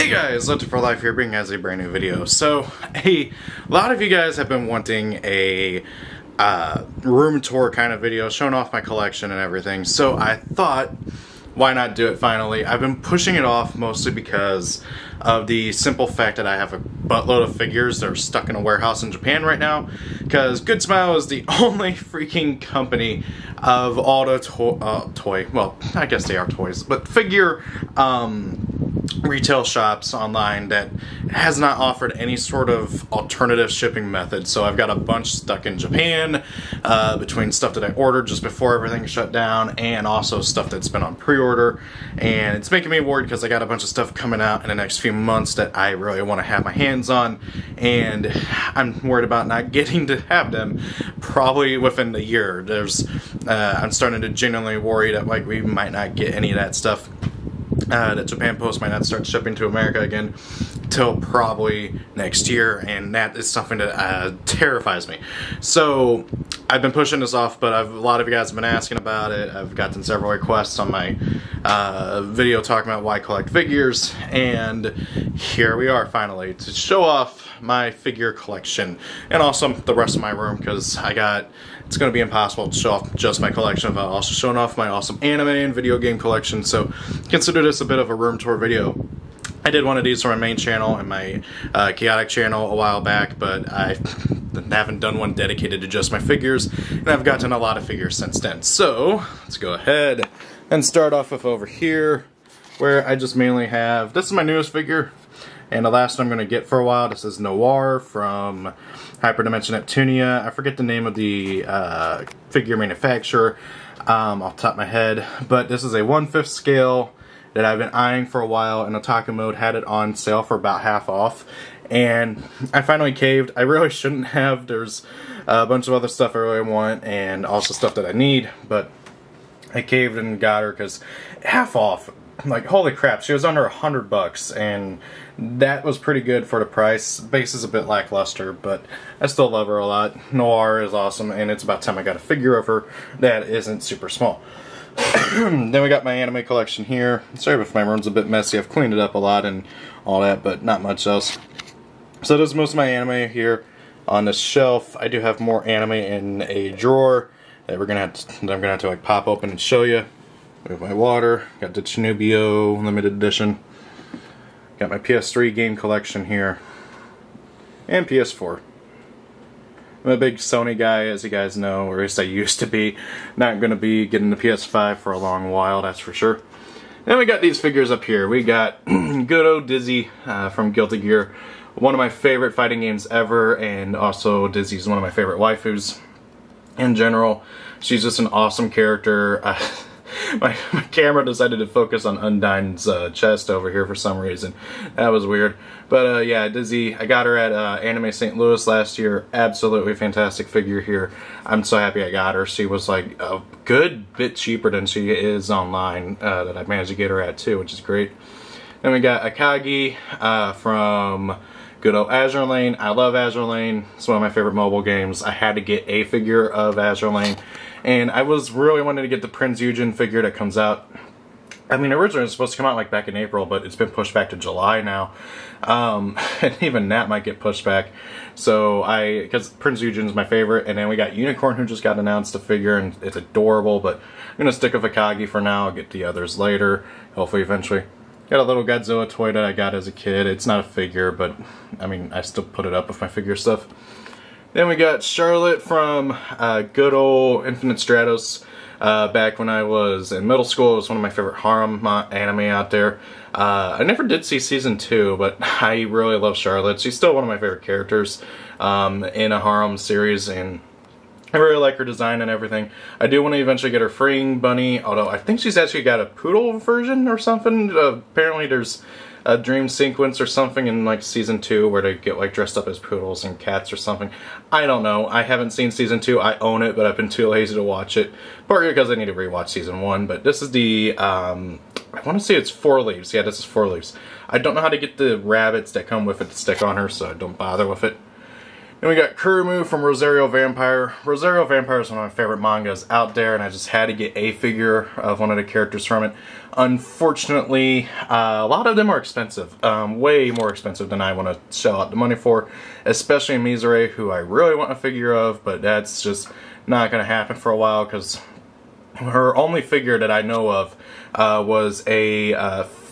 Hey guys, Lowtier4life here, bringing us a brand new video. So, a lot of you guys have been wanting a room tour kind of video, showing off my collection and everything. So I thought, why not do it finally? I've been pushing it off mostly because of the simple fact that I have a buttload of figures that are stuck in a warehouse in Japan right now. Because Good Smile is the only freaking company of auto toy, well, I guess they are toys, but figure retail shops online that has not offered any sort of alternative shipping method. So I've got a bunch stuck in Japan between stuff that I ordered just before everything shut down and also stuff that's been on pre-order, and it's making me worried because I got a bunch of stuff coming out in the next few months that I really want to have my hands on, and I'm worried about not getting to have them probably within the year. There's I'm starting to genuinely worry that like we might not get any of that stuff. That Japan Post might not start shipping to America again till probably next year, and that is something that terrifies me. So I've been pushing this off, but a lot of you guys have been asking about it. I've gotten several requests on my video talking about why collect figures, and here we are finally to show off my figure collection and also the rest of my room, because I got, it's going to be impossible to show off just my collection without also showing off my awesome anime and video game collection. So consider this a bit of a room tour video. I did one of these for my main channel and my chaotic channel a while back, but I haven't done one dedicated to just my figures, and I've gotten a lot of figures since then. So let's go ahead and start off with over here, where I just mainly have, this is my newest figure and the last one I'm going to get for a while. This is Noir from Hyperdimension Neptunia. I forget the name of the figure manufacturer off the top of my head, but this is a 1/5 scale that I've been eyeing for a while, and Otaku Mode had it on sale for about half off, and I finally caved. I really shouldn't have. There's a bunch of other stuff I really want and also stuff that I need, but I caved and got her because half off. Like, holy crap, she was under $100 bucks, and that was pretty good for the price. Base is a bit lackluster, but I still love her a lot. Noir is awesome, and it's about time I got a figure of her that isn't super small. Then we got my anime collection here. Sorry if my room's a bit messy. I've cleaned it up a lot and all that, but not much else. So there's most of my anime here on the shelf. I do have more anime in a drawer that I'm gonna have to like pop open and show you. With my water, got the Chinubio limited edition. Got my PS3 game collection here, and PS4. I'm a big Sony guy, as you guys know, or at least I used to be. Not going to be getting the PS5 for a long while, that's for sure. Then we got these figures up here. We got good old Dizzy from Guilty Gear, one of my favorite fighting games ever, and also Dizzy's one of my favorite waifus in general. She's just an awesome character. My camera decided to focus on Undyne's chest over here for some reason. That was weird. But yeah, Dizzy, I got her at Anime St. Louis last year. Absolutely fantastic figure here. I'm so happy I got her. She was like a good bit cheaper than she is online that I managed to get her at too, which is great. Then we got Akagi from good old Azure Lane. I love Azure Lane. It's one of my favorite mobile games. I had to get a figure of Azure Lane. And I was really wanting to get the Prinz Eugen figure that comes out. I mean, originally it was supposed to come out like back in April, but it's been pushed back to July now. And even that might get pushed back. So because Prinz Eugen's my favorite. And then we got Unicorn, who just got announced a figure, and it's adorable, but I'm going to stick with Akagi for now. I'll get the others later, hopefully eventually. Got a little Godzilla toy that I got as a kid. It's not a figure, but I mean, I still put it up with my figure stuff. Then we got Charlotte from good old Infinite Stratos. Back when I was in middle school, it was one of my favorite harem anime out there. I never did see season 2, but I really love Charlotte. She's still one of my favorite characters in a harem series, and I really like her design and everything. I do want to eventually get her Freeing Bunny, although I think she's actually got a poodle version or something. Apparently there's a dream sequence or something in like season 2 where they get like dressed up as poodles and cats or something. I don't know. I haven't seen season 2. I own it, but I've been too lazy to watch it. Partly because I need to rewatch season 1, but this is the, I want to say it's Four Leaves. Yeah, this is Four Leaves. I don't know how to get the rabbits that come with it to stick on her, so I don't bother with it. Then we got Kurimu from Rosario Vampire. Rosario Vampire is one of my favorite mangas out there, and I just had to get a figure of one of the characters from it. Unfortunately, a lot of them are expensive. Way more expensive than I want to shell out the money for, especially Mizore, who I really want a figure of, but that's just not going to happen for a while, because her only figure that I know of was a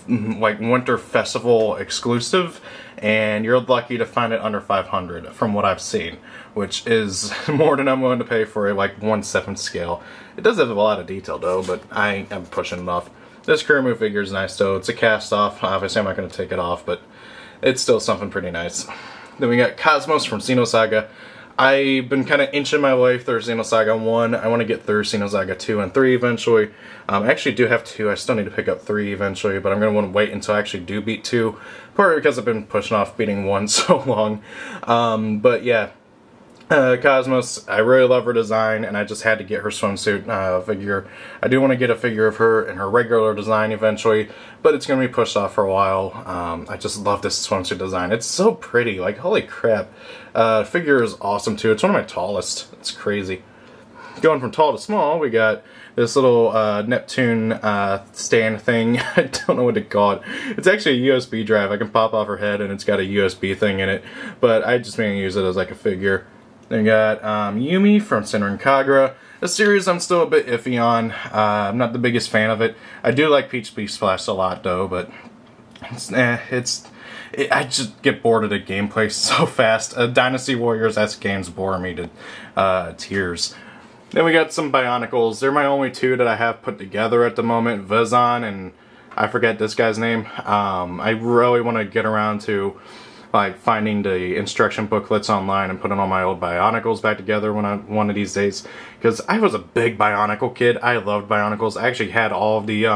like Winter Festival exclusive, and you're lucky to find it under 500 from what I've seen, which is more than I'm willing to pay for a like 1/7 scale. It does have a lot of detail though, but I am pushing it off. This Kurimu figure is nice though. It's a cast off. Obviously I'm not going to take it off, but it's still something pretty nice. Then we got Cosmos from Xenosaga. I've been kind of inching my way through Xenosaga 1. I want to get through Xenosaga 2 and 3 eventually. I actually do have 2. I still need to pick up 3 eventually, but I'm going to want to wait until I actually do beat 2. Partly because I've been pushing off beating 1 so long. But yeah, Cosmos, I really love her design, and I just had to get her swimsuit figure. I do want to get a figure of her in her regular design eventually, but it's going to be pushed off for a while. I just love this swimsuit design. It's so pretty. Like, holy crap. Figure is awesome too. It's one of my tallest. It's crazy. Going from tall to small, we got this little Neptune stand thing. I don't know what to call it. It's actually a USB drive. I can pop off her head and it's got a USB thing in it, but I just mainly use it as like a figure. Then we got Yumi from Senran Kagura. A series I'm still a bit iffy on. I'm not the biggest fan of it. I do like Peach Beach Splash a lot though, but I just get bored of the gameplay so fast. Dynasty Warriors-esque games bore me to tears. Then we got some Bionicles. They're my only two that I have put together at the moment. Vizan and I forget this guy's name. I really want to get around to like finding the instruction booklets online and putting all my old Bionicles back together one of these days, because I was a big Bionicle kid. I loved Bionicles. I actually had all of the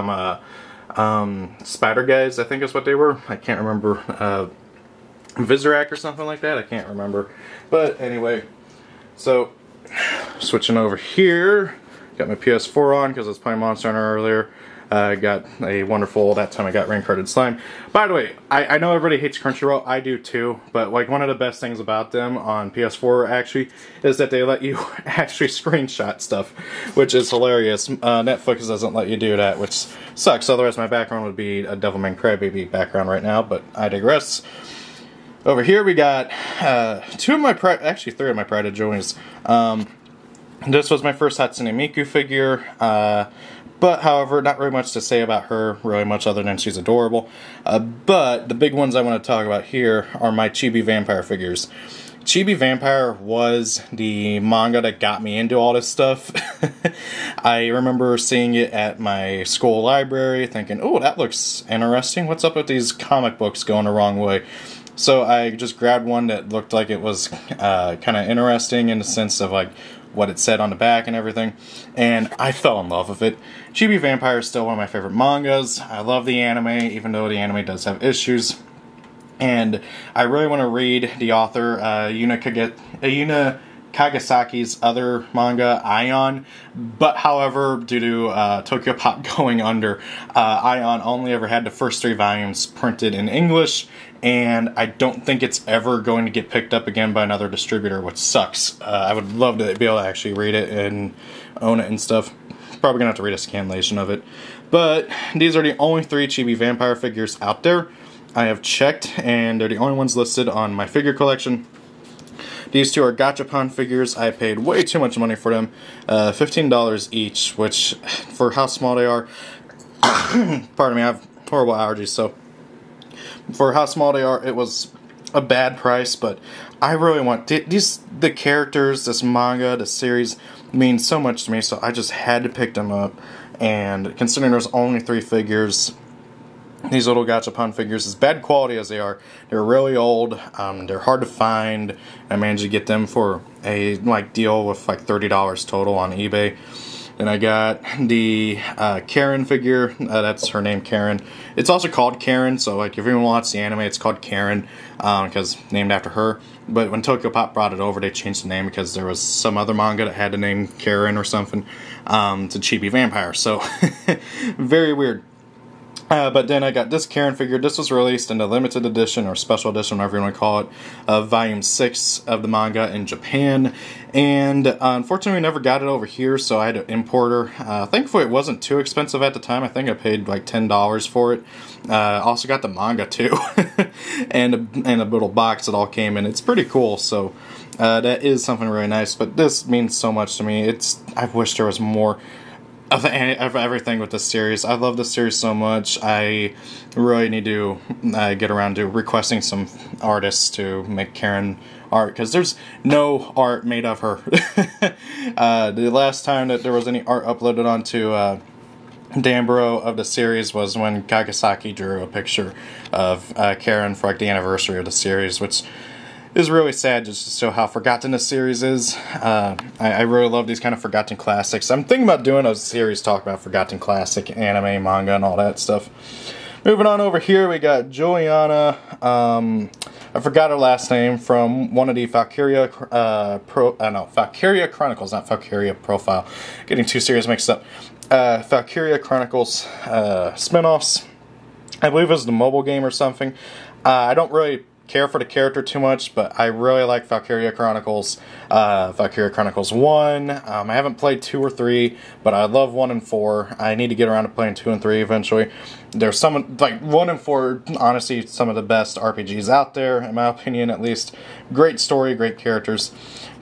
spider guys, I think is what they were. I can't remember. Visorak or something like that. I can't remember. But anyway, so switching over here, got my PS4 on because I was playing Monster Hunter earlier. I got a wonderful, that time I got Reincarnated Slime. By the way, I know everybody hates Crunchyroll, I do too, but like one of the best things about them on PS4 actually is that they let you actually screenshot stuff, which is hilarious. Netflix doesn't let you do that, which sucks, otherwise my background would be a Devil Man Crybaby background right now, but I digress. Over here we got three of my Pride Journeys. This was my first Hatsune Miku figure. But, however, not really much to say about her, really much other than she's adorable. But the big ones I want to talk about here are my Chibi Vampire figures. Chibi Vampire was the manga that got me into all this stuff. I remember seeing it at my school library thinking, oh, that looks interesting. What's up with these comic books going the wrong way? So I just grabbed one that looked like it was kind of interesting in the sense of like what it said on the back and everything, and I fell in love with it. Chibi Vampire is still one of my favorite mangas. I love the anime, even though the anime does have issues. And I really want to read the author, Yuna Kagasaki's other manga, Aion, but however, due to Tokyo Pop going under, Aion only ever had the first 3 volumes printed in English, and I don't think it's ever going to get picked up again by another distributor, which sucks. I would love to be able to actually read it and own it and stuff. Probably gonna have to read a scanlation of it. But these are the only 3 Chibi Vampire figures out there. I have checked, and they're the only ones listed on my figure collection. These 2 are Gachapon figures. I paid way too much money for them, $15 each, which, for how small they are, pardon me, I have horrible allergies, so for how small they are, it was a bad price, but I really want, the characters, this manga, the series, means so much to me, so I just had to pick them up, and considering there's only 3 figures, these little Gachapon figures, as bad quality as they are, they're really old, they're hard to find. I managed to get them for a like deal with like $30 total on eBay. Then I got the Karen figure, that's her name, Karen. It's also called Karen, so like if anyone watches the anime, it's called Karen, because named after her. But when Tokyo Pop brought it over, they changed the name because there was some other manga that had the name Karen or something, to Chibi Vampire, so very weird. But then I got this Karen figure. This was released in the limited edition, or special edition, whatever you want to call it, of volume 6 of the manga in Japan. And unfortunately, we never got it over here, so I had to import her. Thankfully, it wasn't too expensive at the time. I think I paid like $10 for it. Also got the manga, too, and a little box it all came in. It's pretty cool, so that is something really nice. But this means so much to me. I wish there was more of everything with this series. I love this series so much. I really need to get around to requesting some artists to make Karen art, because there's no art made of her. The last time that there was any art uploaded onto Danbro of the series was when Kagasaki drew a picture of Karen for like the anniversary of the series, which is really sad just to show how forgotten this series is. I really love these kind of forgotten classics. I'm thinking about doing a series talk about forgotten classic anime, manga, and all that stuff. Moving on over here, we got Juliana, I forgot her last name, from one of the Valkyria, Valkyria Chronicles, not Valkyria Profile. Getting two series mixed up. Valkyria Chronicles spinoffs. I believe it was the mobile game or something. I don't really care for the character too much, but I really like Valkyria Chronicles, Valkyria Chronicles 1. I haven't played 2 or 3, but I love 1 and 4. I need to get around to playing 2 and 3 eventually. There's some, like, 1 and 4, honestly, some of the best RPGs out there, in my opinion at least. Great story, great characters.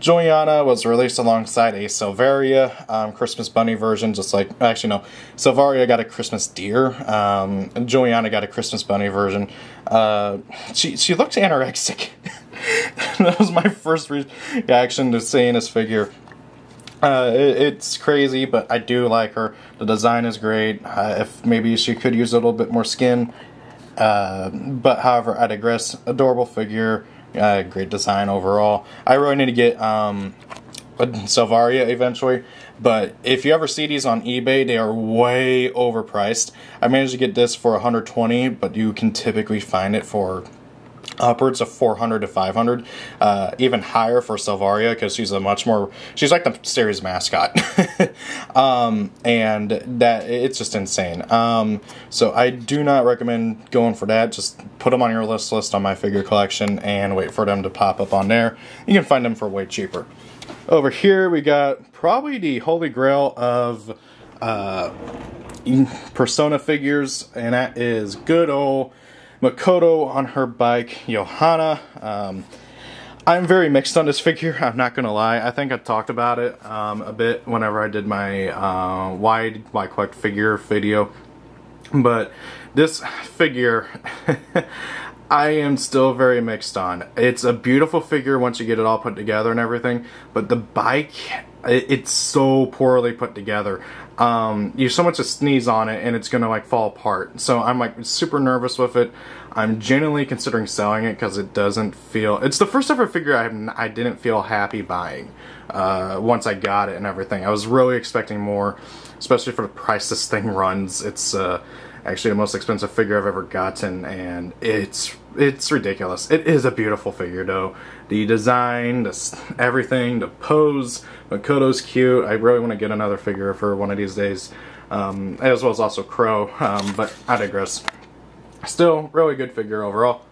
Juliana was released alongside a Silveria Christmas Bunny version, just like, actually no, Silveria got a Christmas Deer, and Juliana got a Christmas Bunny version. She looked anorexic. That was my first reaction to seeing this figure. It's crazy, but I do like her. The design is great. If maybe she could use a little bit more skin, but however, I digress. Adorable figure, great design overall. I really need to get Silveria eventually, but if you ever see these on eBay, they are way overpriced. I managed to get this for $120, but you can typically find it for upwards of $400 to $500, even higher for Silveria, because she's like the series mascot. And it's just insane. So I do not recommend going for that. Just put them on your list on my figure collection and wait for them to pop up on there. You can find them for way cheaper. Over here we got probably the holy grail of Persona figures, and that is good old Makoto on her bike, Johanna. I'm very mixed on this figure, I'm not gonna lie. I think I talked about it a bit whenever I did my why collect figure video, but this figure I am still very mixed on. It's a beautiful figure once you get it all put together and everything, but the bike, it's so poorly put together. You so much to sneeze on it and it's gonna like fall apart. So I'm like super nervous with it. I'm genuinely considering selling it because it doesn't feel, it's the first ever figure I didn't feel happy buying once I got it and everything. I was really expecting more, especially for the price this thing runs. It's actually the most expensive figure I've ever gotten, and it's ridiculous. It is a beautiful figure though. The design, everything, the pose, Makoto's cute. I really want to get another figure of her one of these days, as well as also Crow, but I digress. Still, really good figure overall.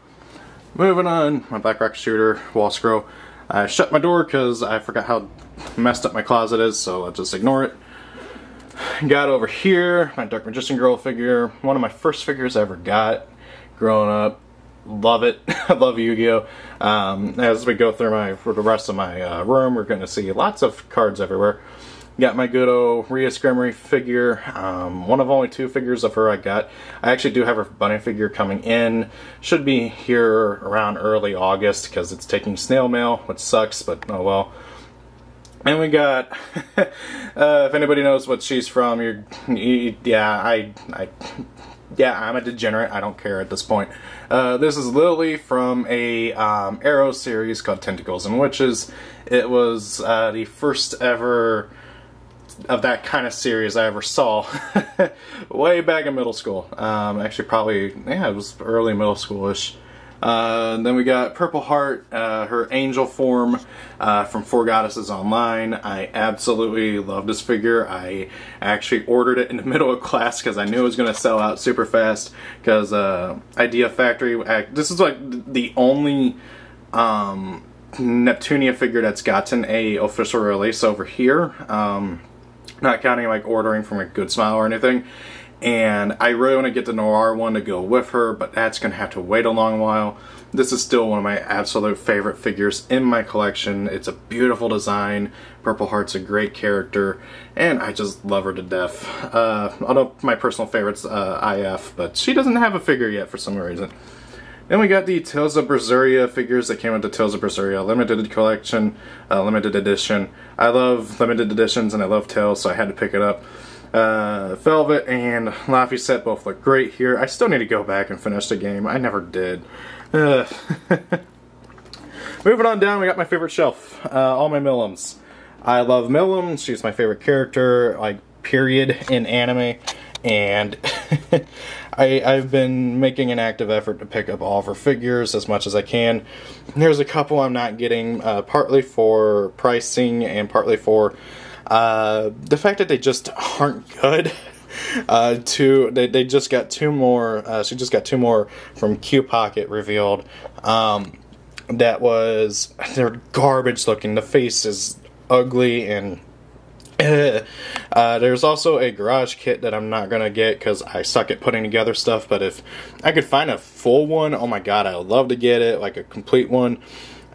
Moving on, my Black Rock Shooter, Wall Scroll. I shut my door because I forgot how messed up my closet is, so I'll just ignore it. Got over here, my Dark Magician Girl figure, one of my first figures I ever got growing up. Love it. I love Yu-Gi-Oh! As we go through the rest of my room, we're going to see lots of cards everywhere. Got my good old Rhea Scrimery figure, one of only two figures of her I got. I actually do have her bunny figure coming in. Should be here around early August because it's taking snail mail, which sucks, but oh well. And we got, if anybody knows what she's from, I'm a degenerate, I don't care at this point. This is Lily from a Arrow series called Tentacles and Witches. It was the first ever of that kind of series I ever saw, way back in middle school. Actually probably, yeah, it was early middle schoolish. Then we got Purple Heart, her angel form from Four Goddesses Online. I absolutely love this figure. I actually ordered it in the middle of class because I knew it was going to sell out super fast because Idea Factory, this is like the only Neptunia figure that's gotten a official release over here, not counting like ordering from a Good Smile or anything. And I really want to get the Noir one to go with her, but that's going to have to wait a long while. This is still one of my absolute favorite figures in my collection. It's a beautiful design. Purple Heart's a great character, and I just love her to death. Although my personal favorite's IF, but she doesn't have a figure yet for some reason. Then we got the Tales of Berseria figures that came with the Tales of Berseria limited collection, limited edition. I love limited editions and I love Tales, so I had to pick it up. Velvet and Lafayette both look great here. I still need to go back and finish the game. I never did. Moving on down, we got my favorite shelf. All my Milims. I love Milim. She's my favorite character, like, period, in anime. And I've been making an active effort to pick up all of her figures as much as I can. There's a couple I'm not getting, partly for pricing and partly for the fact that they just aren't good. They just got two more, she just got two more from Q Pocket revealed. They're garbage looking. The face is ugly and there's also a garage kit that I'm not gonna get because I suck at putting together stuff, but if I could find a full one, oh my god, I would love to get it, like a complete one.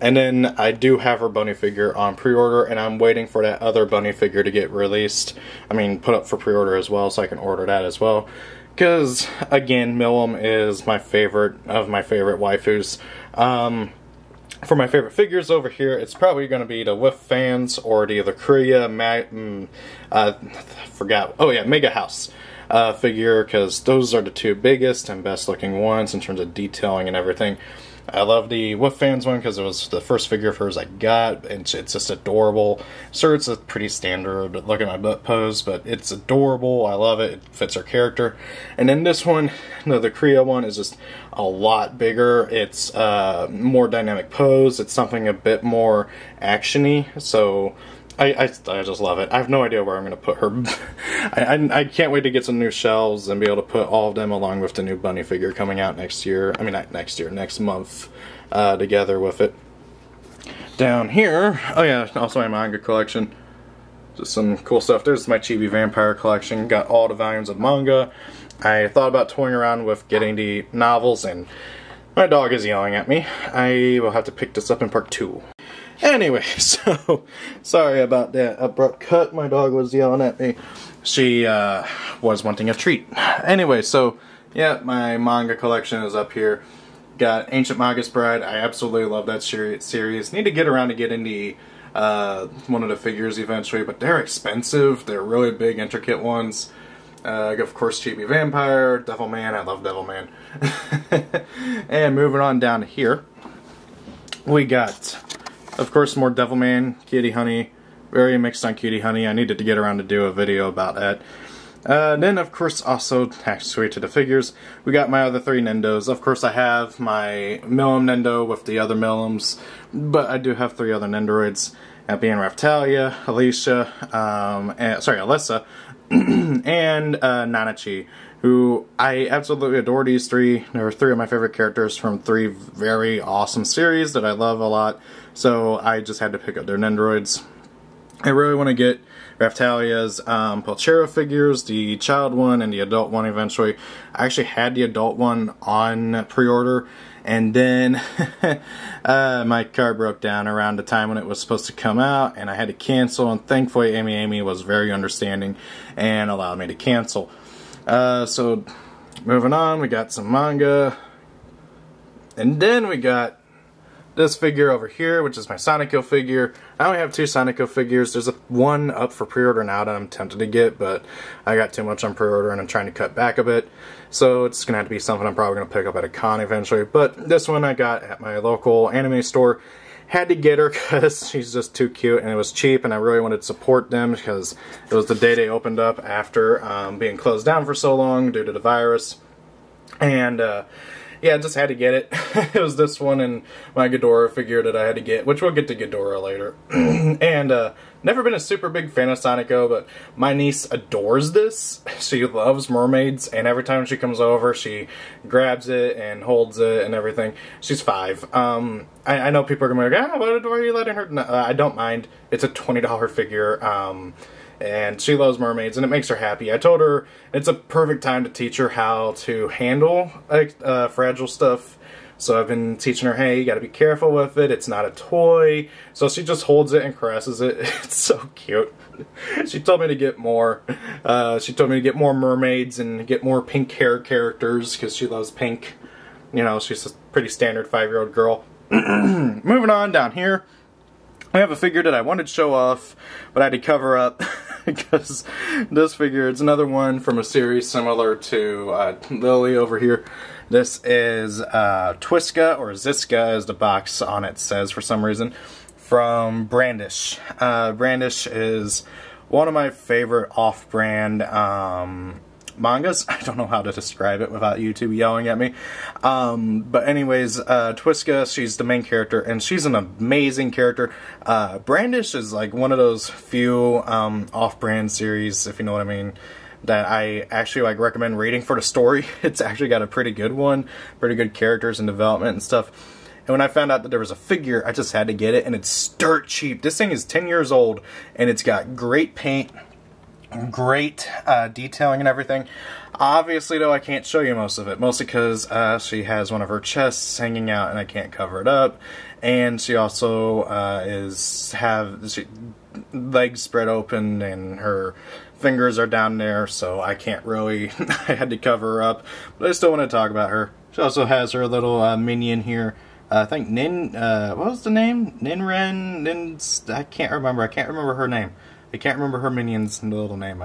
And then I do have her bunny figure on pre-order, and I'm waiting for that other bunny figure to get released. I mean, put up for pre-order as well, so I can order that as well. Because, again, Milim is my favorite of my favorite waifus. For my favorite figures over here, it's probably going to be the Whiff Fans or the other Korea, Mega House figure, because those are the two biggest and best looking ones in terms of detailing and everything. I love the Whiff Fans one because it was the first figure of hers I got, and it's just adorable. Sure, it's a pretty standard look at my butt pose, but it's adorable. I love it. It fits her character. And then this one, the Korea one, is just a lot bigger. It's more dynamic pose. It's something a bit more actiony. So I just love it. I have no idea where I'm going to put her. I can't wait to get some new shelves and be able to put all of them along with the new bunny figure coming out next year. I mean, not next year, next month, together with it. Down here, oh yeah, also my manga collection. Just some cool stuff. There's my Chibi Vampire collection. Got all the volumes of manga. I thought about toying around with getting the novels, and my dog is yelling at me. I will have to pick this up in part 2. Anyway, so, sorry about that abrupt cut. My dog was yelling at me. She was wanting a treat. Anyway, so, yeah, my manga collection is up here. Got Ancient Magus Bride. I absolutely love that series. Need to get around to getting the one of the figures eventually, but they're expensive. They're really big, intricate ones. Of course, Chibi Vampire, Devil Man. I love Devil Man. And moving on down here, we got, of course, more Devil Man, Kitty Honey. Very mixed on Kitty Honey. I needed to get around to do a video about that. Then, of course, also, actually to the figures, we got my other three Nendos. Of course, I have my Milim Nendo with the other Milims, but I do have three other Nendoroids, that being Raftalia, Alisha, Alyssa, and Nanachi, who I absolutely adore. These three, there are three of my favorite characters from three very awesome series that I love a lot, so I just had to pick up their Nendoroids. I really want to get Raftalia's Palchera figures, the child one and the adult one eventually. I actually had the adult one on pre-order, and then my car broke down around the time when it was supposed to come out, and I had to cancel, and thankfully Amy was very understanding and allowed me to cancel. So, moving on, we got some manga, and then we got this figure over here, which is my Sonico figure. I only have two Sonico figures. There's one up for pre-order now that I'm tempted to get, but I got too much on pre-order and I'm trying to cut back a bit. So it's going to have to be something I'm probably going to pick up at a con eventually. But this one I got at my local anime store. Had to get her because she's just too cute, and it was cheap, and I really wanted to support them because it was the day they opened up after being closed down for so long due to the virus. And yeah, I just had to get it. It was this one and my Ghidorah figure that I had to get, which we'll get to Ghidorah later. And never been a super big fan of Sonico, but my niece adores this. She loves mermaids, and every time she comes over, she grabs it and holds it and everything. She's 5. I know people are going to be like, ah, why are you letting her? No, I don't mind. It's a $20 figure. And she loves mermaids, and it makes her happy. I told her it's a perfect time to teach her how to handle fragile stuff. So I've been teaching her, hey, you gotta be careful with it. It's not a toy. So she just holds it and caresses it. It's so cute. She told me to get more. She told me to get more mermaids and get more pink hair characters because she loves pink. You know, she's a pretty standard 5-year-old girl. Moving on down here. I have a figure that I wanted to show off, but I had to cover up because this figure, it's another one from a series similar to Lily over here. This is Twiska, or Ziska as the box on it says for some reason, from Brandish. Brandish is one of my favorite off-brand mangas. I don't know how to describe it without YouTube yelling at me. But anyways, Twiska, she's the main character, and she's an amazing character. Brandish is like one of those few off-brand series, if you know what I mean, that I actually like recommend reading for the story. It's actually got a pretty good one, pretty good characters and development and stuff. And when I found out that there was a figure, I just had to get it, and it's dirt cheap. This thing is 10 years old, and it's got great paint, great detailing and everything. Obviously, though, I can't show you most of it, mostly because she has one of her chests hanging out and I can't cover it up, and she also has legs spread open and her fingers are down there, so I can't really, I had to cover her up, but I still want to talk about her. She also has her little minion here. I think Nin, what was the name? Ninren, Nin, I can't remember her name. I can't remember her minion's little name.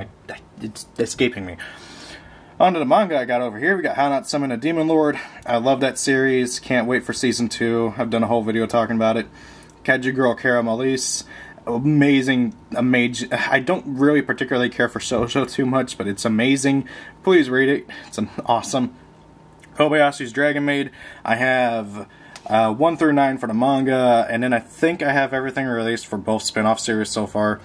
It's escaping me. On to the manga I got over here. We got How Not Summon a Demon Lord. I love that series. Can't wait for season 2. I've done a whole video talking about it. Kaiju Girl Caramelice. Amazing. I don't really particularly care for shoujo too much, but it's amazing. Please read it. It's awesome. Kobayashi's Dragon Maid. I have 1 through 9 for the manga, and then I think I have everything released for both spin-off series so far.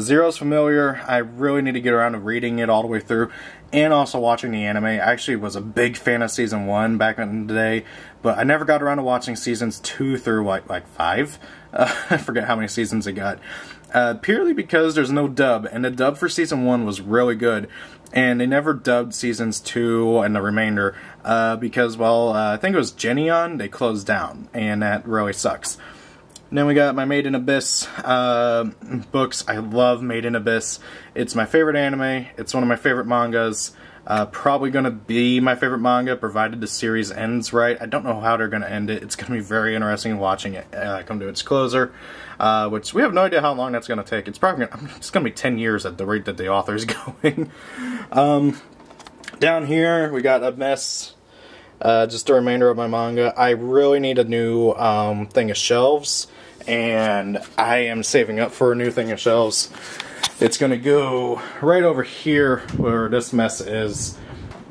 Zero's familiar. I really need to get around to reading it all the way through and also watching the anime. I actually was a big fan of season 1 back in the day, but I never got around to watching seasons 2 through like 5. I forget how many seasons it got. Purely because there's no dub, and the dub for season 1 was really good, and they never dubbed seasons 2 and the remainder because, well, I think it was Genion, they closed down, and that really sucks. Then we got my Made in Abyss books. I love Made in Abyss. It's my favorite anime. It's one of my favorite mangas. Probably going to be my favorite manga, provided the series ends right. I don't know how they're going to end it. It's going to be very interesting watching it come to its closer, which we have no idea how long that's going to take. It's probably going to be 10 years at the rate that the author's going. Down here, we got a mess. Just the remainder of my manga. I really need a new thing of shelves, and I am saving up for a new thing of shelves. It's going to go right over here where this mess is,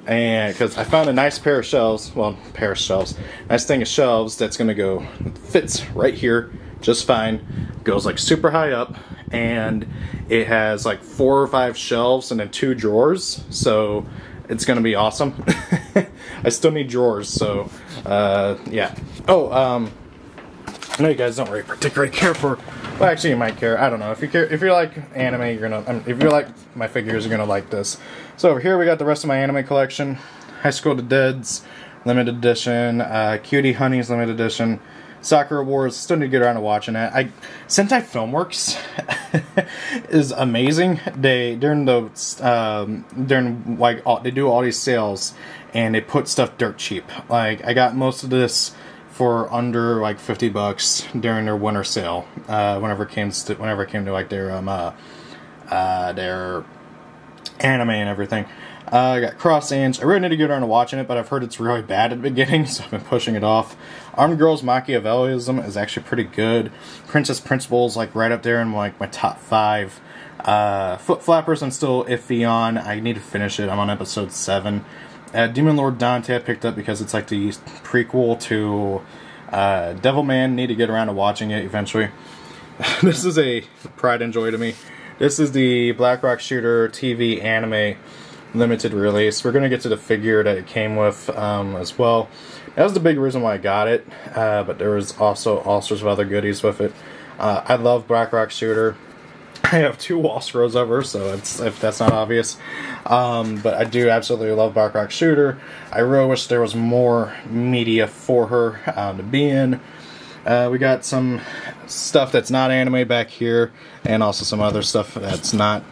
and because I found a nice pair of shelves, nice thing of shelves that's going to go, fits right here just fine, goes like super high up, and it has like 4 or 5 shelves and then 2 drawers, so it's going to be awesome. I still need drawers, so, yeah. Oh, I know you guys don't really particularly care for, well, actually you might care, I don't know. If you care, if you like anime, you're gonna, if you like my figures, you're gonna like this. So over here we got the rest of my anime collection. High School of the Dead's limited edition, Cutie Honey's limited edition, Soccer Wars, still need to get around to watching that. Sentai Filmworks is amazing. They they do all these sales, and they put stuff dirt cheap. Like, I got most of this for under like $50 during their winter sale. Whenever it came to like their anime and everything. I got Cross Ants. I really need to get around to watching it, but I've heard it's really bad at the beginning, so I've been pushing it off. Armed Girls Machiavellism is actually pretty good. Princess Principles, like, right up there in, like, my top 5. Foot Flappers I'm still iffy on. I need to finish it. I'm on episode 7. Demon Lord Dante I picked up because it's like the prequel to Devil Man. Need to get around to watching it eventually. This is a pride and joy to me. This is the Blackrock Shooter TV anime limited release. We're going to get to the figure that it came with as well. That was the big reason why I got it, but there was also all sorts of other goodies with it. I love Blackrock Shooter. I have two Walsros of her, so it's, if that's not obvious. But I do absolutely love Blackrock Shooter. I really wish there was more media for her to be in. We got some stuff that's not anime back here, and also some other stuff that's not.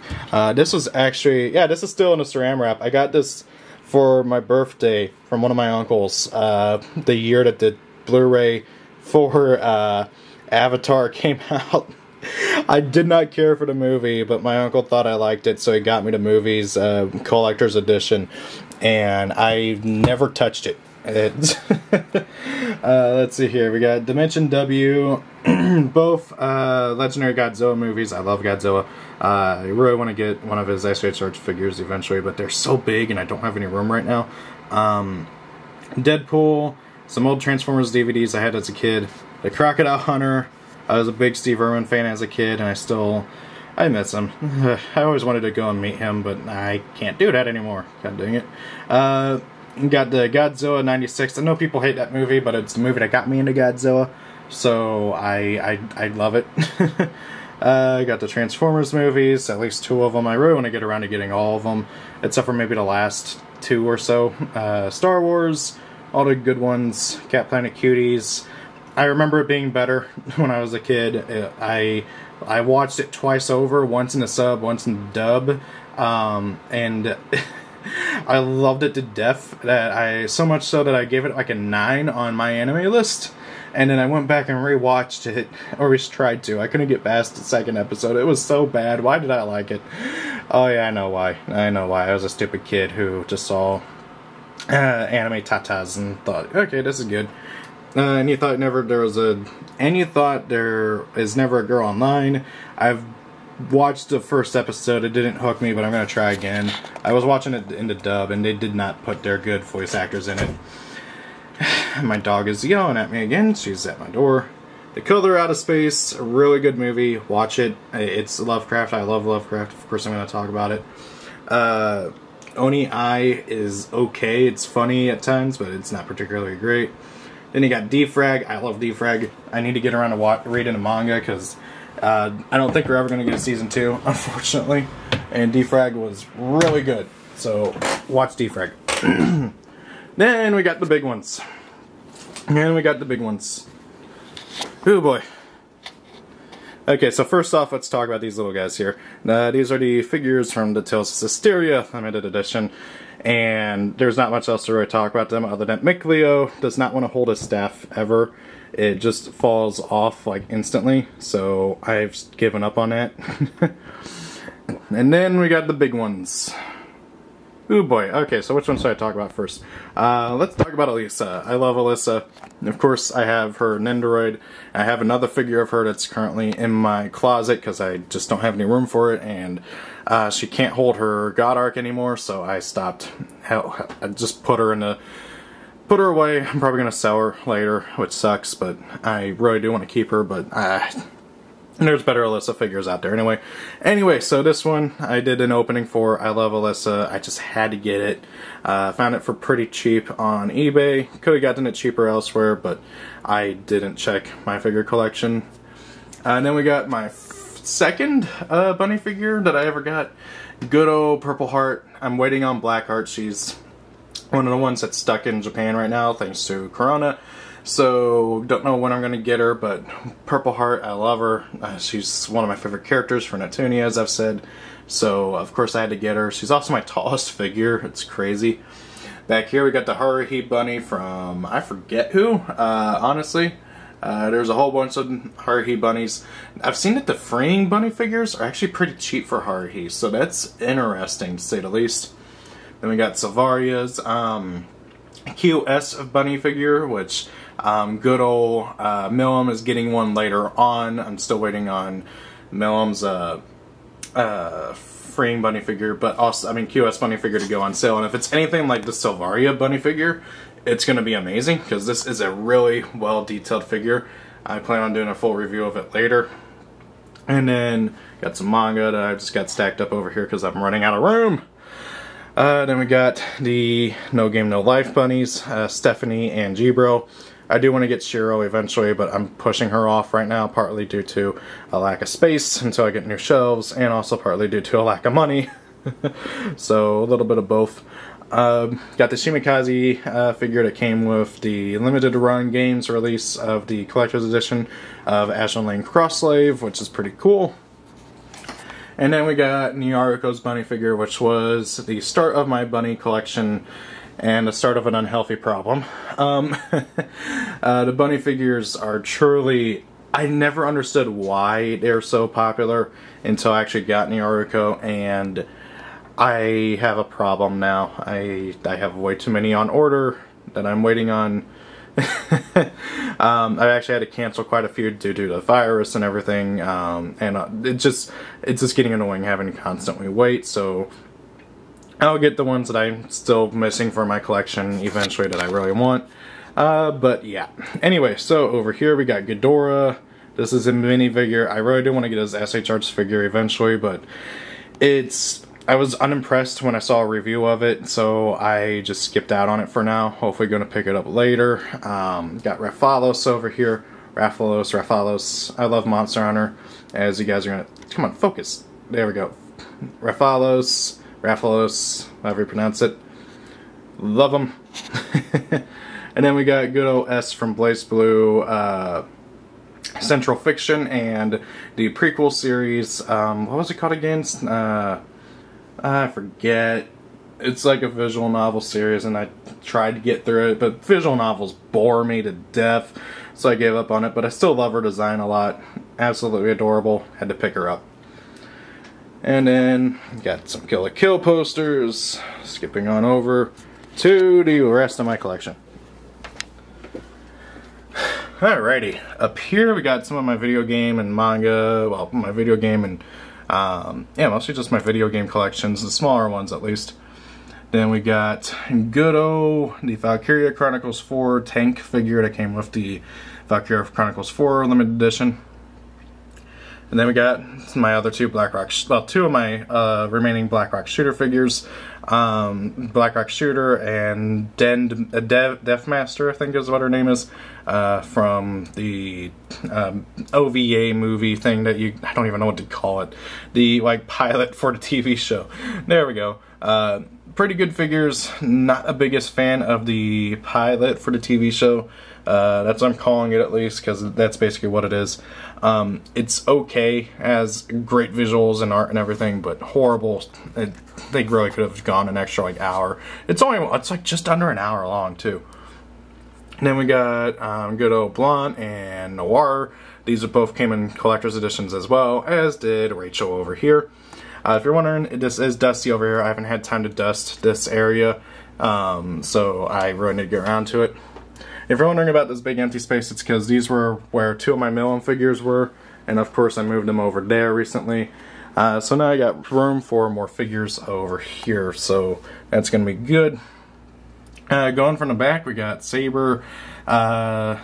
This was actually, yeah, this is still in a saran wrap. I got this for my birthday from one of my uncles, the year that the Blu-ray for Avatar came out. I did not care for the movie, but my uncle thought I liked it, so he got me the movie's collector's edition, and I never touched it. Let's see here, we got Dimension W, both legendary Godzilla movies. I love Godzilla. I really want to get one of his X-Rate Charge figures eventually, but they're so big and I don't have any room right now. Deadpool, some old Transformers DVDs I had as a kid, the Crocodile Hunter. I was a big Steve Irwin fan as a kid, and I miss him. I always wanted to go and meet him, but I can't do that anymore. God dang it. Got the Godzilla 96. I know people hate that movie, but it's the movie that got me into Godzilla, so I love it. Got the Transformers movies, at least two of them. I really want to get around to getting all of them, except for maybe the last two or so. Star Wars, all the good ones, Cat Planet Cuties. I remember it being better when I was a kid. I watched it twice over, once in the sub, once in the dub, and I loved it to death. That I so much so that I gave it like a 9 on my anime list, and then I went back and rewatched it, or at least tried to. I couldn't get past the second episode. It was so bad. Why did I like it? Oh yeah, I know why. I know why. I was a stupid kid who just saw anime tatas and thought, okay, this is good. And you thought you thought there is never a girl online. I've watched the first episode. It didn't hook me, but I'm gonna try again. I was watching it in the dub, and they did not put their good voice actors in it. My dog is yelling at me again. She's at my door. The Killer Out of Space, a really good movie. Watch it. It's Lovecraft. I love Lovecraft. Of course, I'm gonna talk about it. Oni Ai is okay. It's funny at times, but it's not particularly great. Then you got Defrag. I love Defrag. I need to get around to reading a manga because I don't think we're ever going to get a season 2, unfortunately. And Defrag was really good, so watch Defrag. Then we got the big ones. Oh boy. Okay, so first off, let's talk about these little guys here. These are the figures from the Tales of Berseria limited edition. And there's not much else to really talk about them other than Mikleo does not want to hold his staff ever. It just falls off like instantly, so I've given up on that. And then we got the big ones. Ooh boy, okay, so which one should I talk about first? Let's talk about Alyssa. I love Alyssa. Of course, I have her Nendoroid. I have another figure of her that's currently in my closet because I just don't have any room for it, and she can't hold her God Arc anymore, so I stopped. I just put her away. I'm probably going to sell her later, which sucks, but I really do want to keep her, but there's better Alyssa figures out there anyway. Anyway, so this one I did an opening for. I love Alyssa. I just had to get it. Found it for pretty cheap on eBay. Could have gotten it cheaper elsewhere, but I didn't check my figure collection. And then we got my second bunny figure that I ever got. Good old Purple Heart. I'm waiting on Black Heart. She's one of the ones that's stuck in Japan right now thanks to Corona. So, don't know when I'm going to get her, but Purple Heart, I love her. She's one of my favorite characters for Neptunia, as I've said. So, of course, I had to get her. She's also my tallest figure. It's crazy. Back here, we got the Haruhi Bunny from I forget who, honestly. There's a whole bunch of Haruhi Bunnies. I've seen that the Freeing Bunny figures are actually pretty cheap for Haruhi, so that's interesting, to say the least. Then we got Savaria's QS Bunny figure, which... good old Milim is getting one later on. I'm still waiting on Milim's frame bunny figure, but also, I mean, QS bunny figure to go on sale. And if it's anything like the Silvaria bunny figure, it's going to be amazing, because this is a really well detailed figure. I plan on doing a full review of it later. And then got some manga that I just got stacked up over here because I'm running out of room. Then we got the No Game No Life bunnies, Stephanie and Jibro. I do want to get Shiro eventually, but I'm pushing her off right now, partly due to a lack of space until I get new shelves, and also partly due to a lack of money. So a little bit of both. Got the Shimikaze figure that came with the limited run games release of the collector's edition of Azure Lane Crossslave, which is pretty cool. And then we got Nyaruko's bunny figure, which was the start of my bunny collection and the start of an unhealthy problem. The bunny figures are truly... I never understood why they're so popular until I actually got Nyaruko, and I have a problem now. I have way too many on order that I'm waiting on. I actually had to cancel quite a few due to the virus and everything, it's just getting annoying having to constantly wait. So I'll get the ones that I'm still missing for my collection eventually that I really want. But yeah. Anyway, so over here we got Ghidorah. This is a minifigure. I really do want to get his SHR's figure eventually, but I was unimpressed when I saw a review of it, so I just skipped out on it for now. Hopefully gonna pick it up later. Got Rathalos over here. Rathalos. I love Monster Hunter. As you guys are gonna... Come on, focus. There we go. Rathalos, however you pronounce it. Love them. And then we got good old S from BlazBlue, Central Fiction, and the prequel series, what was it called again? I forget. It's like a visual novel series, and I tried to get through it, but visual novels bore me to death, so I gave up on it. But I still love her design a lot. Absolutely adorable. Had to pick her up. And then got some Kill la Kill posters. Skipping on over to the rest of my collection. Alrighty, up here we got some of my video game and manga. Well, my video game and yeah, mostly just my video game collections, the smaller ones at least. Then we got good old the Valkyria Chronicles 4 tank figure that came with the Valkyria Chronicles 4 limited edition. And then we got my other two Blackrock, well, two of my remaining Blackrock Shooter figures, Blackrock Shooter and Deathmaster, I think is what her name is, from the OVA movie thing that I don't even know what to call it, the like pilot for the TV show. There we go. Pretty good figures. Not a biggest fan of the pilot for the TV show. That's what I'm calling it, at least, because that's basically what it is. It's okay, has great visuals and art and everything, but horrible. They really could have gone an extra like hour. It's like just under an hour long too. And then we got good old Blonde and Noir. These both came in collector's editions as well, as did Rachel over here. If you're wondering, this is dusty over here. I haven't had time to dust this area, so I really need to get around to it. If you're wondering about this big empty space, it's because these were where two of my Milim figures were, and of course I moved them over there recently. So now I got room for more figures over here, so that's going to be good. Going from the back, we got Saber, got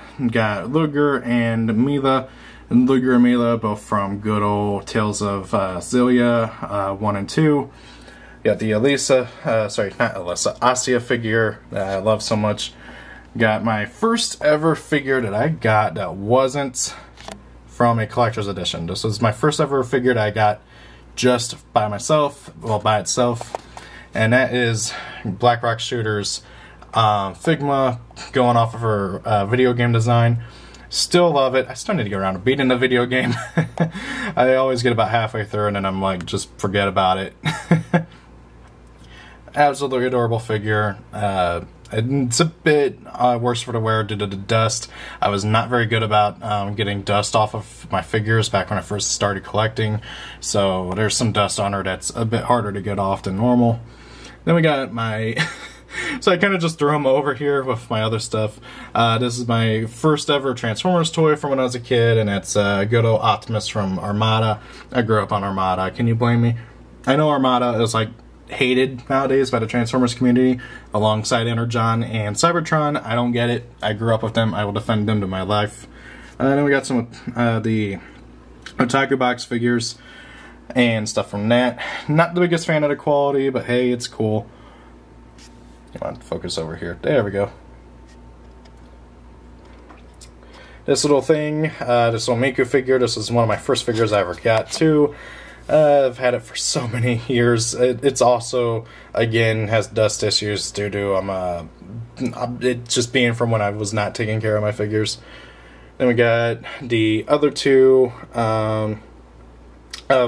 Luger and Mila. And Luger and Mila, both from good old Tales of Berseria 1 and 2. Got the Asya figure that I love so much. Got my first ever figure that I got that wasn't from a collector's edition. This was my first ever figure that I got just by myself, well, by itself. And that is Blackrock Shooter's Figma, going off of her video game design. Still love it. I still need to get around to beating the video game. I always get about halfway through and then I'm like, just forget about it. Absolutely adorable figure. It's a bit worse for the wear due to the dust. I was not very good about getting dust off of my figures back when I first started collecting, so there's some dust on her that's a bit harder to get off than normal. Then we got my... So I kind of just threw them over here with my other stuff. This is my first ever Transformers toy from when I was a kid, and it's good old Optimus from Armada. I grew up on Armada. Can you blame me? I know Armada is like hated nowadays by the Transformers community alongside Energon and Cybertron. I don't get it. I grew up with them. I will defend them to my life. Then we got some of the Otaku box figures and stuff from that. Not the biggest fan of the quality, but hey, it's cool. Come on, focus over here. There we go. This little thing, this little Miku figure, this is one of my first figures I ever got too. I've had it for so many years. It's also, again, has dust issues due to it just being from when I was not taking care of my figures. Then we got the other two of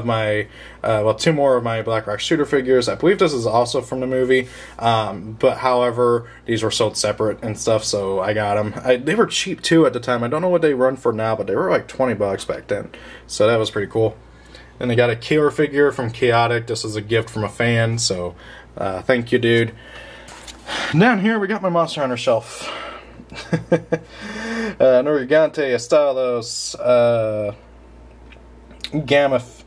my, well, two more of my Black Rock Shooter figures. I believe this is also from the movie, but however, these were sold separate and stuff, so I got them. They were cheap too at the time. I don't know what they run for now, but they were like $20 back then, so that was pretty cool. And they got a Killer figure from Chaotic. This is a gift from a fan, so thank you, dude. Down here, we got my Monster Hunter shelf. Norgigante, Estalos, Gammoth,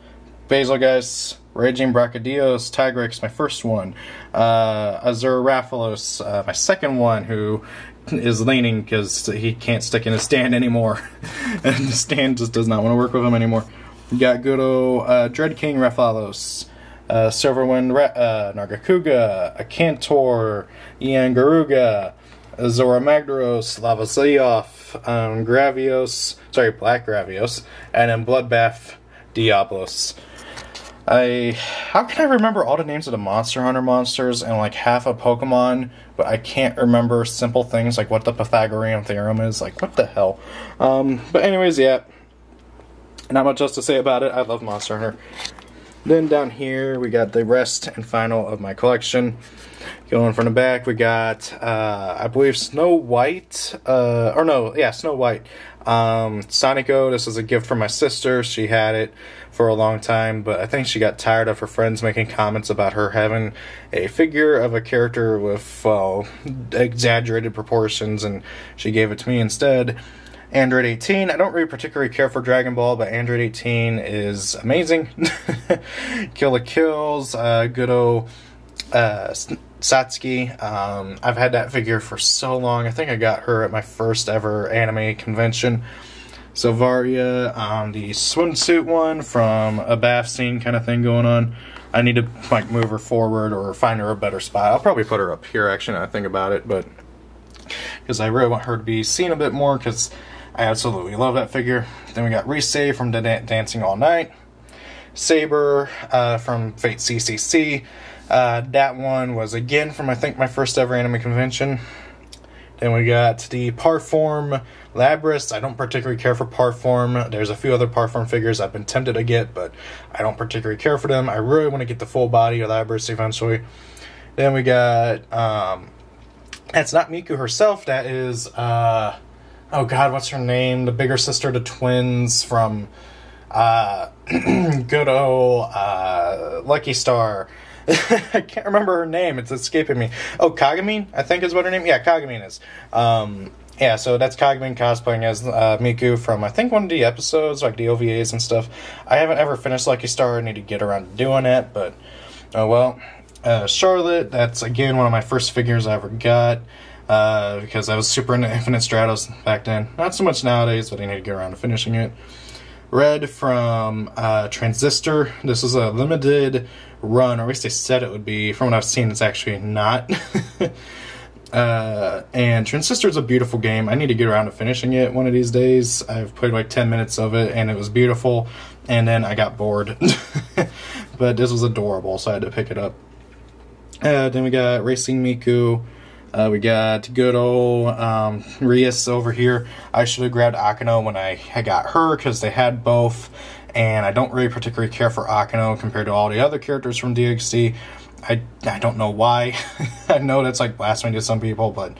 Basilgeist, Raging Bracadillos, Tigrex, my first one, Azure Raphalos, my second one, who is leaning because he can't stick in his stand anymore, and the stand just does not want to work with him anymore. We got good old Dread King Raphalos, Silverwind Nargacuga, Akantor, Iangaruga, Azora Magdaros, Lavasilov, Gravios, sorry, Black Gravios, and then Bloodbath Diablos. How can I remember all the names of the Monster Hunter monsters and like half a Pokemon, but I can't remember simple things like what the Pythagorean Theorem is? Like, what the hell? But anyways, yeah. Not much else to say about it. I love Monster Hunter. Then down here, we got the rest and final of my collection. Going from the back, we got, I believe, Snow White. Or no, yeah, Snow White. Sonico, this is a gift from my sister. She had it for a long time, but I think she got tired of her friends making comments about her having a figure of a character with, well, exaggerated proportions, and she gave it to me instead. Android 18, I don't really particularly care for Dragon Ball, but Android 18 is amazing. Kill the Kills, good old Satsuki. I've had that figure for so long. I think I got her at my first ever anime convention. Silvaria, the swimsuit one from a bath scene kind of thing going on. I need to like move her forward or find her a better spot. I'll probably put her up here actually now I think about it, but because I really want her to be seen a bit more because I absolutely love that figure. Then we got Risei from Dancing All Night. Saber from Fate CCC. That one was again from I think my first ever anime convention. Then we got the Parform Labrys. I don't particularly care for Parform. There's a few other Parform figures I've been tempted to get, but I don't particularly care for them. I really want to get the full body of Labrys eventually. Then we got... That's not Miku herself, that is, oh god, what's her name? The bigger sister to twins from, good old, Lucky Star. I can't remember her name, it's escaping me. Oh, Kagami, I think is what her name, yeah, Kagami is. Yeah, so that's Kagami cosplaying as Miku from, I think, one of the episodes, like the OVAs and stuff. I haven't ever finished Lucky Star, I need to get around to doing it, but, oh well. Charlotte, that's again one of my first figures I ever got, because I was super into Infinite Stratos back then. Not so much nowadays, but I need to get around to finishing it. Red from Transistor. This is a limited run, or at least they said it would be. From what I've seen, it's actually not. And Transistor is a beautiful game. I need to get around to finishing it one of these days. I've played like 10 minutes of it, and it was beautiful, and then I got bored. But this was adorable, so I had to pick it up. Then we got Racing Miku, we got good old Rias over here. I should have grabbed Akano when I got her because they had both, and I don't really particularly care for Akano compared to all the other characters from DXC. I don't know why. I know that's like blasphemy to some people, but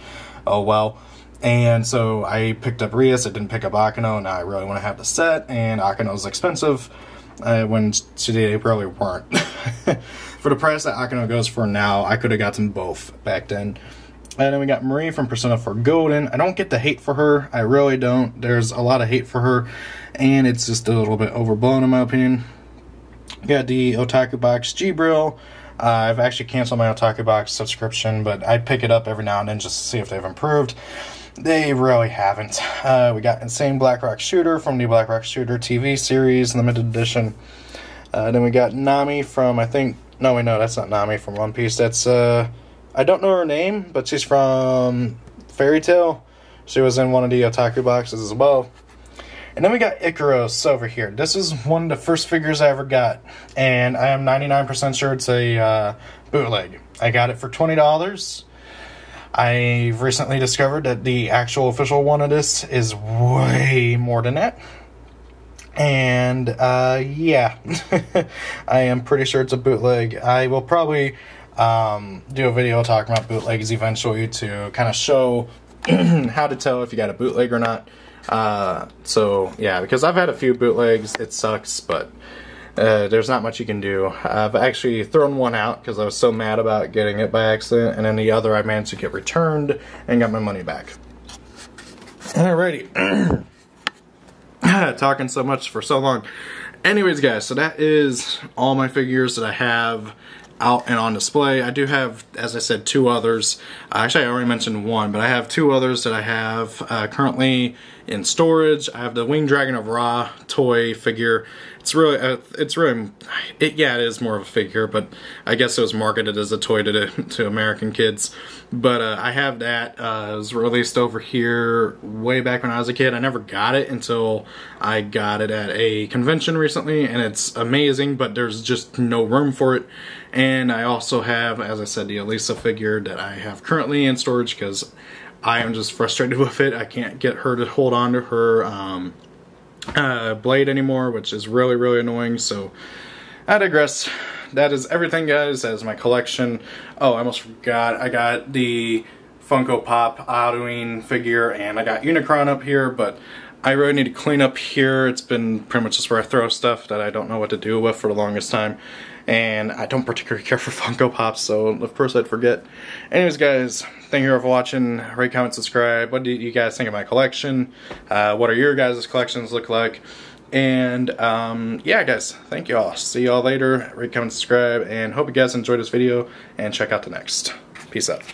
oh well. And so I picked up Rias, I didn't pick up Akano, and I really want to have the set, and Akano's expensive. When today they probably weren't. For the price that Akano goes for now, I could have gotten both back then. And then we got Marie from Persona 4 Golden. I don't get the hate for her. I really don't. There's a lot of hate for her, and it's just a little bit overblown in my opinion. Got the Otaku Box G-Brill. I've actually canceled my Otaku Box subscription, but I pick it up every now and then just to see if they've improved. They really haven't. We got Insane Black Rock Shooter from the Black Rock Shooter TV series, limited edition. Then we got Nami from, I think, no, wait, no, that's not Nami from One Piece. That's, I don't know her name, but she's from Fairy Tail. She was in one of the Otaku boxes as well. And then we got Ikaros over here. This is one of the first figures I ever got, and I am 99% sure it's a bootleg. I got it for $20. I recently discovered that the actual official one of this is way more than that. And, yeah, I am pretty sure it's a bootleg. I will probably do a video talking about bootlegs eventually to kind of show how to tell if you got a bootleg or not. So yeah, because I've had a few bootlegs, it sucks, but there's not much you can do. I've actually thrown one out because I was so mad about getting it by accident, and then the other I managed to get returned and got my money back. Alrighty. Talking so much for so long. Anyways guys, so that is all my figures that I have out and on display. I do have, as I said, two others. Actually, I already mentioned one, but I have two others that I have currently in storage. I have the Winged Dragon of Ra toy figure. It is more of a figure, but I guess it was marketed as a toy to American kids. But I have that. It was released over here way back when I was a kid. I never got it until I got it at a convention recently, and it's amazing, but there's just no room for it. And I also have, as I said, the Alyssa figure that I have currently in storage because I am just frustrated with it. I can't get her to hold on to her blade anymore, which is really, really annoying. So I digress. That is everything, guys. That is my collection. Oh, I almost forgot. I got the Funko Pop Arduin figure, and I got Unicron up here, but I really need to clean up here. It's been pretty much just where I throw stuff that I don't know what to do with for the longest time, and I don't particularly care for Funko Pops, so of course I'd forget. Anyways guys, thank you all for watching. Rate, comment, subscribe. What do you guys think of my collection? What are your guys' collections look like? And yeah guys, thank you all. See you all later. Rate, comment, subscribe, and hope you guys enjoyed this video, and check out the next. Peace out.